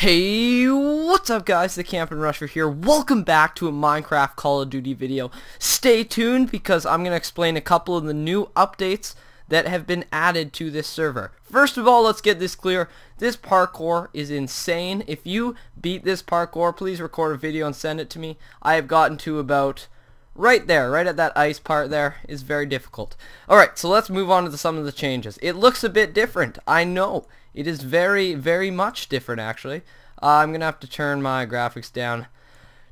Hey, what's up guys, the Camp and Rusher here. Welcome back to a Minecraft Call of Duty video. Stay tuned because I'm going to explain a couple of the new updates that have been added to this server. First of all, let's get this clear. This parkour is insane. If you beat this parkour, please record a video and send it to me. I have gotten to about right there, right at that ice part there, is very difficult. Alright, so let's move on to some of the changes. It looks a bit different, I know. It is very, very much different, actually. I'm going to have to turn my graphics down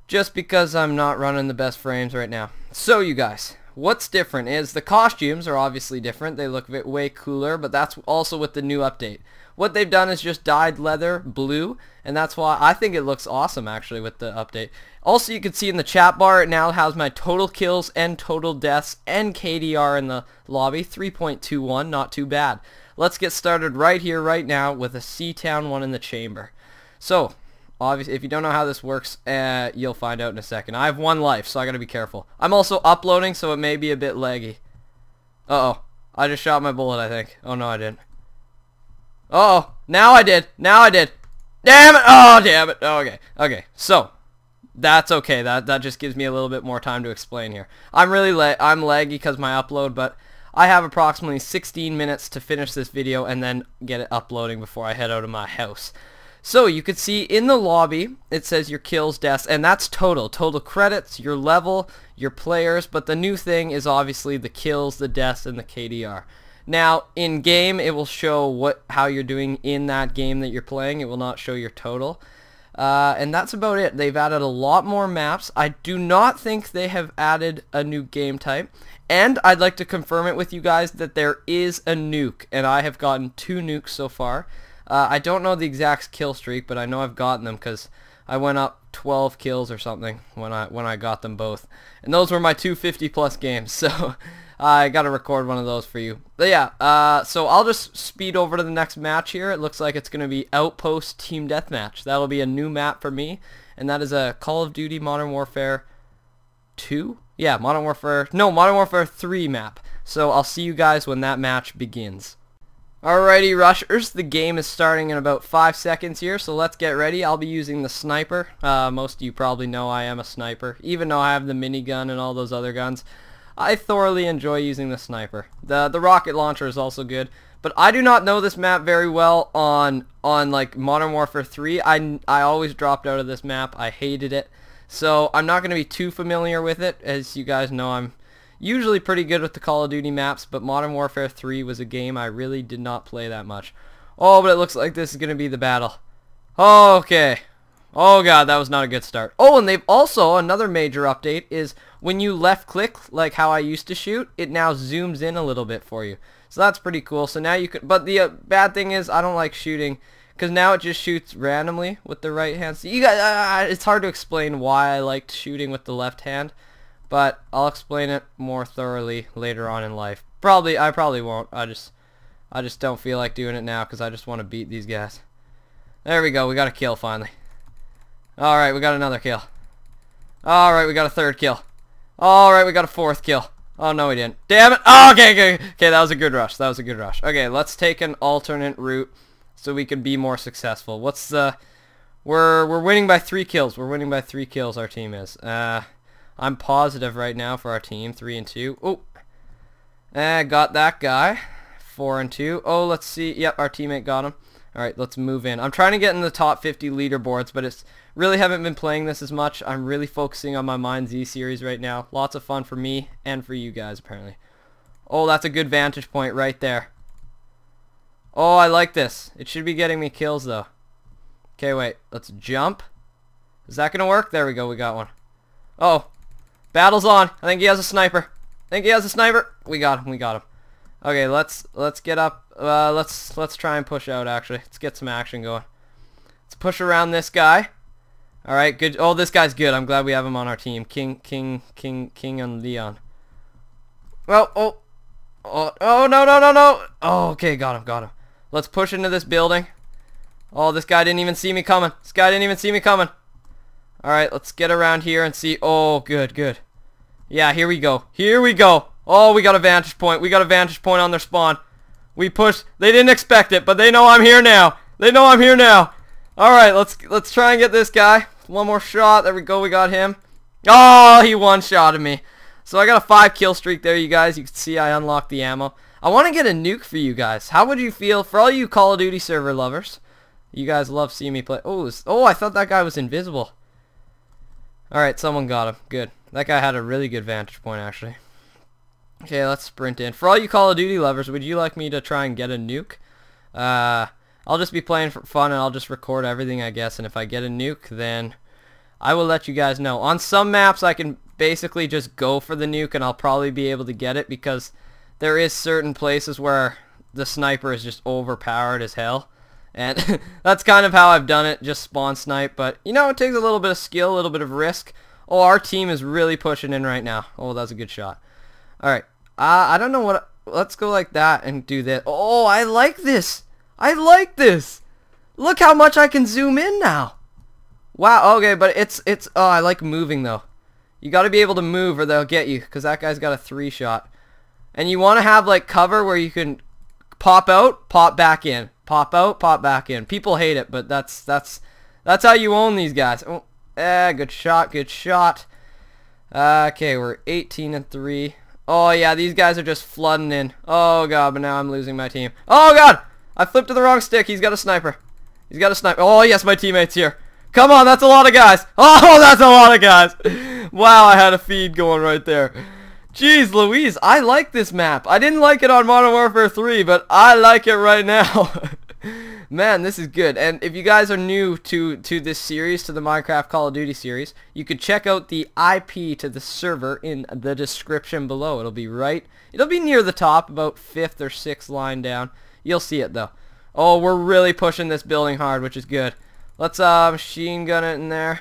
just because I'm not running the best frames right now. So, you guys, what's different is the costumes are obviously different. They look way cooler, but that's also with the new update. What they've done is just dyed leather blue, and that's why I think it looks awesome, actually, with the update. Also, you can see in the chat bar, it now has my total kills and total deaths and KDR in the lobby, 3.21, not too bad. Let's get started right here, right now, with a C-Town one in the chamber. So, obviously, if you don't know how this works, you'll find out in a second. I have one life, so I gotta be careful. I'm also uploading, so it may be a bit laggy. Uh-oh. I just shot my bullet, I think. Oh, no, I didn't. Uh-oh. Now I did. Now I did. Damn it! Oh, damn it. Oh, okay. Okay, so that's okay. That just gives me a little bit more time to explain here. I'm really laggy because my upload, but I have approximately 16 minutes to finish this video and then get it uploading before I head out of my house. So you can see in the lobby it says your kills, deaths, and that's total credits, your level, your players, but the new thing is obviously the kills, the deaths, and the KDR. Now in game it will show how you're doing in that game that you're playing. It will not show your total. And that's about it. They've added a lot more maps. I do not think they have added a new game type. And I'd like to confirm it with you guys that there is a nuke. And I have gotten 2 nukes so far. I don't know the exact kill streak, but I know I've gotten them because I went up 12 kills or something when I got them both. And those were my 250+ games. So I got to record one of those for you. But yeah, so I'll just speed over to the next match here. It looks like it's going to be Outpost Team Deathmatch. That'll be a new map for me. And that is a Call of Duty Modern Warfare 2? Yeah, Modern Warfare 3 map. So I'll see you guys when that match begins. Alrighty, Rushers, the game is starting in about 5 seconds here, so let's get ready. I'll be using the sniper. Most of you probably know I am a sniper, even though I have the minigun and all those other guns. I thoroughly enjoy using the sniper. The rocket launcher is also good, but I do not know this map very well on like Modern Warfare 3. I always dropped out of this map. I hated it, so I'm not going to be too familiar with it. As you guys know, I'm usually pretty good with the Call of Duty maps, but Modern Warfare 3 was a game I really did not play that much. Oh, but it looks like this is going to be the battle. Okay. Oh god, that was not a good start. Oh, and they've also, another major update is when you left click, like how I used to shoot, it now zooms in a little bit for you. So that's pretty cool. So now you can, but the bad thing is I don't like shooting because now it just shoots randomly with the right hand. So you guys, it's hard to explain why I liked shooting with the left hand. But I'll explain it more thoroughly later on in life. I probably won't. I just don't feel like doing it now because I just want to beat these guys. There we go. We got a kill finally. All right, we got another kill. All right, we got a 3rd kill. All right, we got a 4th kill. Oh no, we didn't. Damn it! Oh, okay. That was a good rush. That was a good rush. Okay, let's take an alternate route so we can be more successful. What's the? We're winning by 3 kills. We're winning by 3 kills. Our team is. I'm positive right now for our team, 3 and 2. Oh, got that guy, 4 and 2. Oh, let's see. Yep, our teammate got him. All right, let's move in. I'm trying to get in the top 50 leaderboards, but it's really haven't been playing this as much. I'm really focusing on my MineZ series right now. Lots of fun for me and for you guys apparently. Oh, that's a good vantage point right there. Oh, I like this. It should be getting me kills though. Okay, wait. Let's jump. Is that gonna work? There we go. We got one. Oh. Battle's on. I think he has a sniper. We got him. Okay, let's get up. Let's try and push out actually. Let's get some action going. Let's push around this guy. All right, good. Oh, this guy's good. I'm glad we have him on our team. King and Leon. Well, oh no. Oh, okay, got him. Let's push into this building. Oh, this guy didn't even see me coming. Alright, let's get around here and see. Oh, good. Yeah, here we go. Oh, we got a vantage point. On their spawn. We pushed. They didn't expect it, but they know I'm here now. Alright, let's try and get this guy. One more shot. There we go. We got him. Oh, he one-shotted me. So I got a 5-kill streak there, you guys. You can see I unlocked the ammo. I want to get a nuke for you guys. How would you feel? For all you Call of Duty server lovers, you guys love seeing me play. Oh, I thought that guy was invisible. Alright, someone got him. Good. That guy had a really good vantage point, actually. Okay, let's sprint in. For all you Call of Duty lovers, would you like me to try and get a nuke? I'll just be playing for fun, and I'll just record everything, I guess. And if I get a nuke, then I will let you guys know. On some maps, I can basically just go for the nuke, and I'll probably be able to get it, because there is certain places where the sniper is just overpowered as hell. And that's kind of how I've done it, just spawn snipe. But, you know, it takes a little bit of skill, a little bit of risk. Oh, our team is really pushing in right now. Oh, that's a good shot. Alright, I don't know what... Let's go like that and do this. Oh, I like this! I like this! Look how much I can zoom in now! Wow, okay, but it's... Oh, I like moving, though. You gotta be able to move or they'll get you, because that guy's got a 3-shot. And you want to have, like, cover where you can pop out, pop back in. Pop out, pop back in. People hate it, but that's how you own these guys. Oh, good shot, good shot. Okay, we're 18-3. Oh, yeah, these guys are just flooding in. Oh, God, but now I'm losing my team. Oh, God! I flipped to the wrong stick. He's got a sniper. He's got a sniper. Oh, yes, my teammate's here. Come on, that's a lot of guys. Oh, that's a lot of guys. Wow, I had a feed going right there. Jeez Louise, I like this map. I didn't like it on Modern Warfare 3, but I like it right now. Man, this is good. And if you guys are new to this series, to the Minecraft Call of Duty series, you could check out the IP to the server in the description below. It'll be near the top, about 5th or 6th line down. You'll see it, though. Oh, we're really pushing this building hard, which is good. Let's machine gun it in there.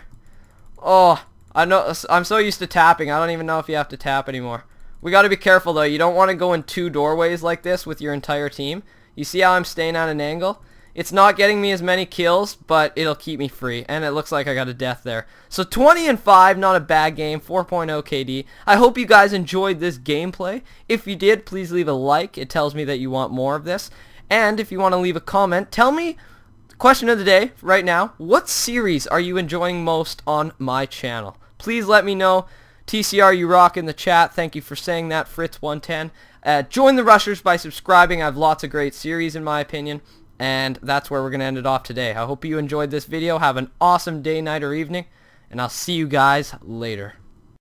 Oh, I know, I'm so used to tapping. I don't even know if you have to tap anymore. We got to be careful, though. You don't want to go in two doorways like this with your entire team. You see how I'm staying at an angle? It's not getting me as many kills, but it'll keep me free. And it looks like I got a death there. So 20-5, not a bad game. 4.0 KD. I hope you guys enjoyed this gameplay. If you did, please leave a like. It tells me that you want more of this. And if you want to leave a comment, tell me, question of the day right now, what series are you enjoying most on my channel? Please let me know. TCR, you rock in the chat. Thank you for saying that, Fritz 110. Join the Rushers by subscribing. I have lots of great series, in my opinion. And that's where we're going to end it off today. I hope you enjoyed this video. Have an awesome day, night, or evening. And I'll see you guys later.